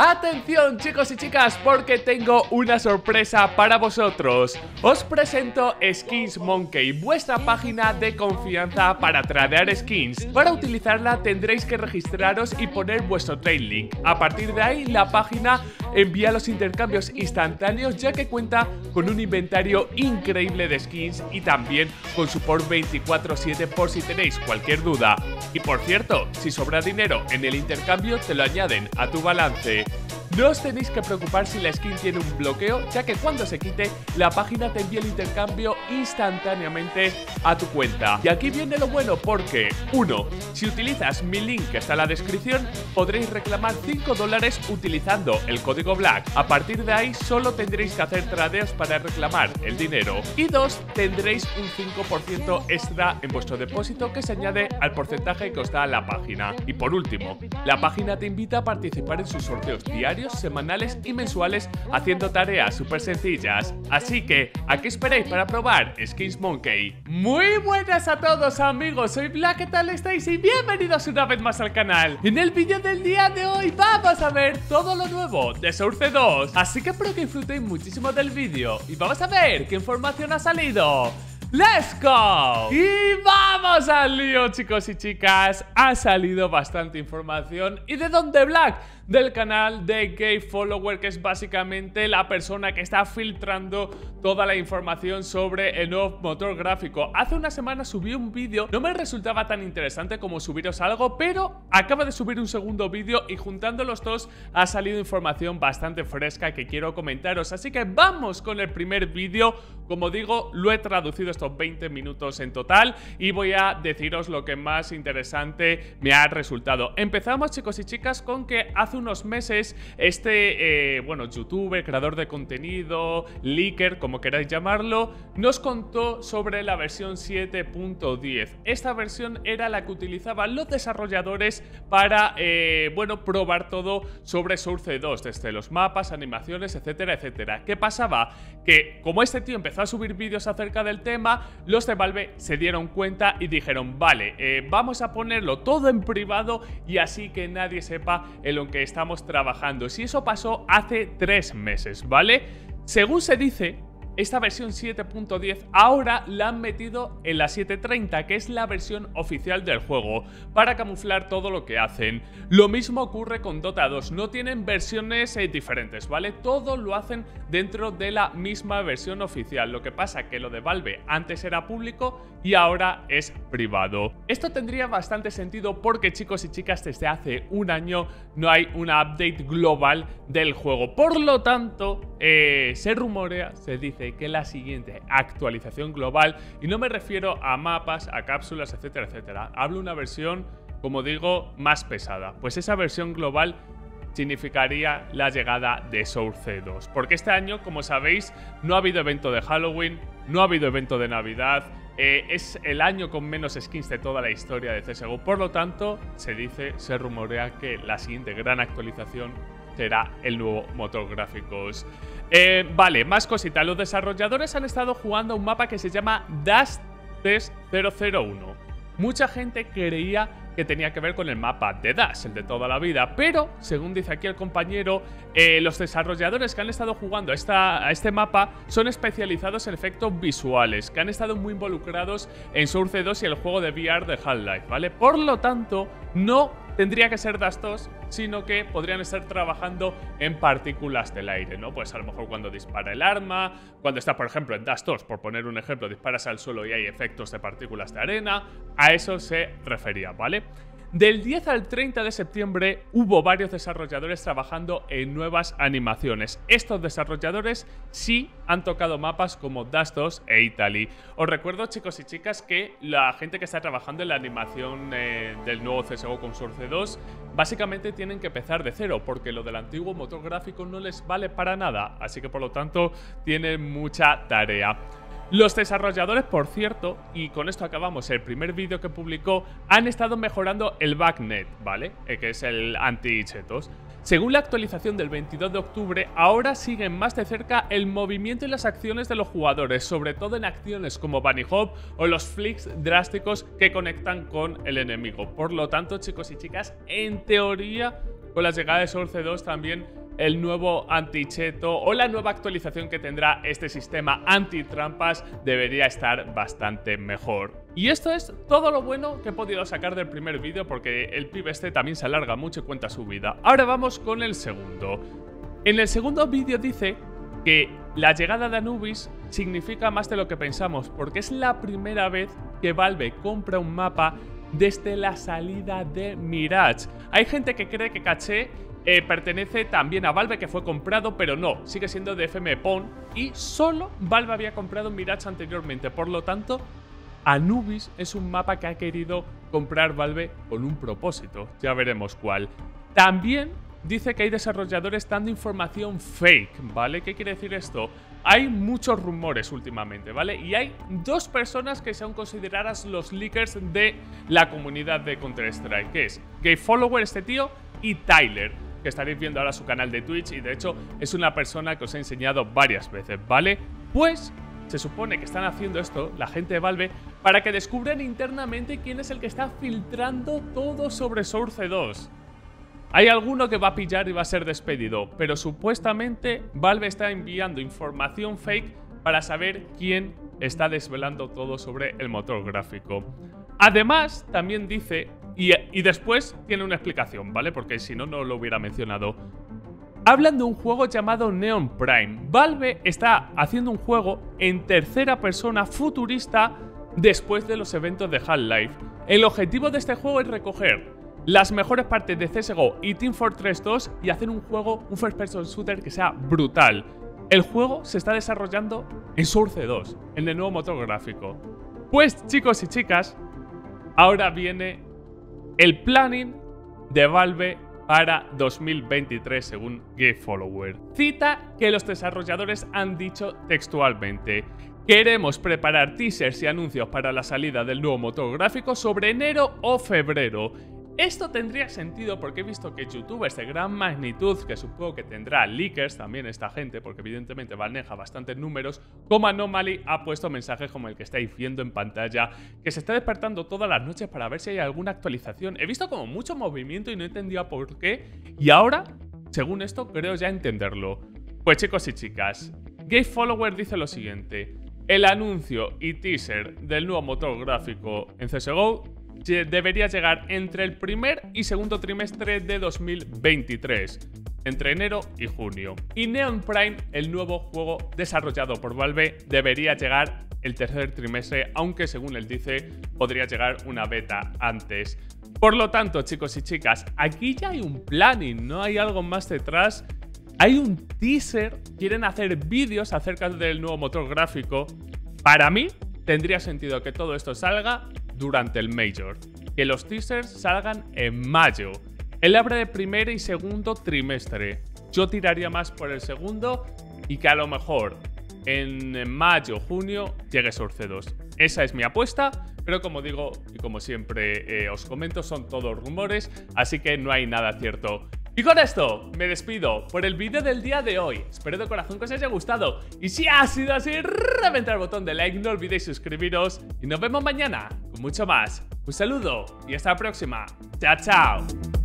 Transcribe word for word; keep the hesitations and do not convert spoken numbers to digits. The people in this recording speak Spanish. Atención chicos y chicas, porque tengo una sorpresa para vosotros. Os presento Skins Monkey, vuestra página de confianza para tradear skins. Para utilizarla tendréis que registraros y poner vuestro trade link. A partir de ahí la página envía los intercambios instantáneos, ya que cuenta con un inventario increíble de skins y también con support veinticuatro siete por si tenéis cualquier duda. Y por cierto, si sobra dinero en el intercambio te lo añaden a tu balance. No os tenéis que preocupar si la skin tiene un bloqueo, ya que cuando se quite la página te envía el intercambio instantáneamente a tu cuenta. Y aquí viene lo bueno, porque uno. Si utilizas mi link que está en la descripción podréis reclamar cinco dólares utilizando el código BLACK. A partir de ahí solo tendréis que hacer tradeos para reclamar el dinero. Y dos. Tendréis un cinco por ciento extra en vuestro depósito que se añade al porcentaje que os da la página. Y por último, la página te invita a participar en sus sorteos diarios, semanales y mensuales, haciendo tareas súper sencillas. Así que, ¿a qué esperáis para probar Skins Monkey? Muy buenas a todos amigos, soy Black, ¿qué tal estáis? Y bienvenidos una vez más al canal. En el vídeo del día de hoy vamos a ver todo lo nuevo de Source dos, así que espero que disfrutéis muchísimo del vídeo y vamos a ver qué información ha salido. ¡Let's go! Y vamos al lío, chicos y chicas. Ha salido bastante información. ¿Y de dónde, Black? Del canal de GameFollower, que es básicamente la persona que está filtrando toda la información sobre el nuevo motor gráfico. Hace una semana subí un vídeo, no me resultaba tan interesante como subiros algo, pero acaba de subir un segundo vídeo y juntando los dos ha salido información bastante fresca que quiero comentaros. Así que vamos con el primer vídeo. Como digo, lo he traducido estos veinte minutos en total y voy a deciros lo que más interesante me ha resultado. Empezamos, chicos y chicas, con que hace unos meses este eh, bueno, youtuber, creador de contenido, leaker, como queráis llamarlo, nos contó sobre la versión siete punto diez. Esta versión era la que utilizaban los desarrolladores para eh, bueno, probar todo sobre Source dos, desde los mapas, animaciones, etcétera, etcétera. ¿Qué pasaba? Que como este tío empezó a subir vídeos acerca del tema, los de Valve se dieron cuenta y dijeron, vale, eh, vamos a ponerlo todo en privado y así que nadie sepa en lo que estamos trabajando. Si eso pasó hace tres meses, ¿vale? Según se dice, esta versión siete punto diez ahora la han metido en la siete punto treinta, que es la versión oficial del juego, para camuflar todo lo que hacen. Lo mismo ocurre con Dota dos, no tienen versiones eh, diferentes, ¿vale? Todo lo hacen dentro de la misma versión oficial. Lo que pasa que lo de Valve antes era público y ahora es privado. Esto tendría bastante sentido porque, chicos y chicas, desde hace un año no hay una update global del juego. Por lo tanto, eh, se rumorea, se dice que la siguiente actualización global, y no me refiero a mapas, a cápsulas, etcétera, etcétera, hablo una versión, como digo, más pesada, pues esa versión global significaría la llegada de Source dos, porque este año, como sabéis, no ha habido evento de Halloween, no ha habido evento de Navidad, eh, es el año con menos skins de toda la historia de C S G O, por lo tanto, se dice, se rumorea que la siguiente gran actualización será el nuevo motor gráficos. Eh, vale, más cositas. Los desarrolladores han estado jugando un mapa que se llama Dust tres mil uno. Mucha gente creía que tenía que ver con el mapa de Dust, el de toda la vida, pero, según dice aquí el compañero, eh, los desarrolladores que han estado jugando esta, a este mapa son especializados en efectos visuales, que han estado muy involucrados en Source dos y el juego de V R de Half-Life, ¿vale? Por lo tanto, no tendría que ser Dust dos, sino que podrían estar trabajando en partículas del aire, ¿no? Pues a lo mejor cuando dispara el arma, cuando está, por ejemplo, en Dust dos, por poner un ejemplo, disparas al suelo y hay efectos de partículas de arena, a eso se refería, ¿vale? Del diez al treinta de septiembre hubo varios desarrolladores trabajando en nuevas animaciones. Estos desarrolladores sí han tocado mapas como Dust dos e Italy. Os recuerdo, chicos y chicas, que la gente que está trabajando en la animación eh, del nuevo C S G O con Source dos básicamente tienen que empezar de cero, porque lo del antiguo motor gráfico no les vale para nada, así que por lo tanto tienen mucha tarea. Los desarrolladores, por cierto, y con esto acabamos el primer vídeo que publicó, han estado mejorando el Backnet, ¿vale? Eh, que es el anti-chetos. Según la actualización del veintidós de octubre, ahora siguen más de cerca el movimiento y las acciones de los jugadores, sobre todo en acciones como bunny hop o los flicks drásticos que conectan con el enemigo. Por lo tanto, chicos y chicas, en teoría, con la llegada de Source dos también el nuevo anticheto o la nueva actualización que tendrá este sistema antitrampas debería estar bastante mejor. Y esto es todo lo bueno que he podido sacar del primer vídeo, porque el pibe este también se alarga mucho y cuenta su vida. Ahora vamos con el segundo. En el segundo vídeo dice que la llegada de Anubis significa más de lo que pensamos, porque es la primera vez que Valve compra un mapa desde la salida de Mirage. Hay gente que cree que Caché Eh, pertenece también a Valve, que fue comprado, pero no, sigue siendo de F M Pong y solo Valve había comprado Mirage anteriormente. Por lo tanto, Anubis es un mapa que ha querido comprar Valve con un propósito, ya veremos cuál. También dice que hay desarrolladores dando información fake, ¿vale? ¿Qué quiere decir esto? Hay muchos rumores últimamente, ¿vale? Y hay dos personas que se han consideradas los leakers de la comunidad de Counter-Strike, que es GameFollower, este tío, y Tyler, que estaréis viendo ahora su canal de Twitch, y de hecho es una persona que os he enseñado varias veces, ¿vale? Pues se supone que están haciendo esto la gente de Valve para que descubran internamente quién es el que está filtrando todo sobre Source dos. Hay alguno que va a pillar y va a ser despedido, pero supuestamente Valve está enviando información fake para saber quién está desvelando todo sobre el motor gráfico. Además, también dice, y, y después tiene una explicación, ¿vale? Porque si no, no lo hubiera mencionado. Hablan de un juego llamado Neon Prime. Valve está haciendo un juego en tercera persona futurista después de los eventos de Half-Life. El objetivo de este juego es recoger las mejores partes de C S G O y Team Fortress dos y hacer un juego, un first person shooter que sea brutal. El juego se está desarrollando en Source dos, en el nuevo motor gráfico. Pues, chicos y chicas, ahora viene el planning de Valve para dos mil veintitrés según GeekFollower. Cita que los desarrolladores han dicho textualmente: queremos preparar teasers y anuncios para la salida del nuevo motor gráfico sobre enero o febrero. Esto tendría sentido porque he visto que youtubers de gran magnitud, que supongo que tendrá leakers también esta gente, porque evidentemente maneja bastantes números, como Anomaly, ha puesto mensajes como el que estáis viendo en pantalla, que se está despertando todas las noches para ver si hay alguna actualización. He visto como mucho movimiento y no entendía por qué, y ahora, según esto, creo ya entenderlo. Pues chicos y chicas, GeekFollower dice lo siguiente: el anuncio y teaser del nuevo motor gráfico en C S G O debería llegar entre el primer y segundo trimestre de dos mil veintitrés, entre enero y junio. Y Neon Prime, el nuevo juego desarrollado por Valve, debería llegar el tercer trimestre, aunque según él dice, podría llegar una beta antes. Por lo tanto, chicos y chicas, aquí ya hay un planning, no hay algo más detrás. Hay un teaser, quieren hacer vídeos acerca del nuevo motor gráfico. Para mí, tendría sentido que todo esto salga durante el Major, que los teasers salgan en mayo. Él habla de primer y segundo trimestre. Yo tiraría más por el segundo y que a lo mejor en mayo, junio llegue Source dos. Esa es mi apuesta, pero como digo y como siempre eh, os comento, son todos rumores, así que no hay nada cierto. Y con esto me despido por el vídeo del día de hoy. Espero de corazón que os haya gustado. Y si ha sido así, reventad el botón de like, no olvidéis suscribiros. Y nos vemos mañana con mucho más. Un saludo y hasta la próxima. Chao, chao.